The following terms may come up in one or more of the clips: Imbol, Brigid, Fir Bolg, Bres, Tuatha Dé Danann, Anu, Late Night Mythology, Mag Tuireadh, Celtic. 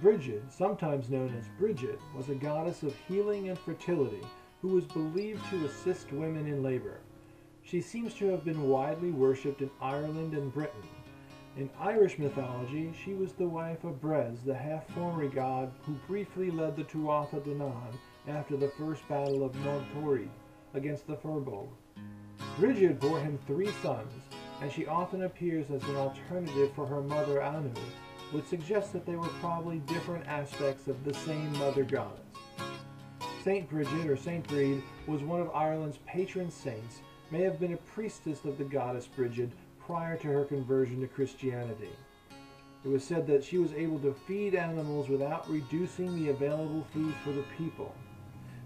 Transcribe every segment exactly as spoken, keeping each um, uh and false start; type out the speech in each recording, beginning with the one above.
Brigid, sometimes known as Brigid, was a goddess of healing and fertility who was believed to assist women in labor. She seems to have been widely worshipped in Ireland and Britain. In Irish mythology, she was the wife of Bres, the half-Formy god who briefly led the Tuatha Dé Danann after the first battle of Mag Tuireadh against the Fir Bolg. Brigid bore him three sons, and she often appears as an alternative for her mother Anu, would suggest that they were probably different aspects of the same mother goddess. Saint Brigid, or Saint Brede, was one of Ireland's patron saints, may have been a priestess of the goddess Brigid prior to her conversion to Christianity. It was said that she was able to feed animals without reducing the available food for the people.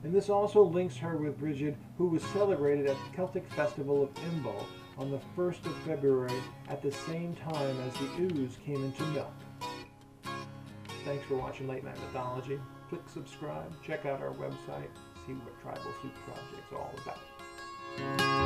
And this also links her with Brigid, who was celebrated at the Celtic festival of Imbol on the first of February at the same time as the ooze came into milk. Thanks for watching Late Night Mythology. Click subscribe, check out our website, see what Tribal Soup Project's all about.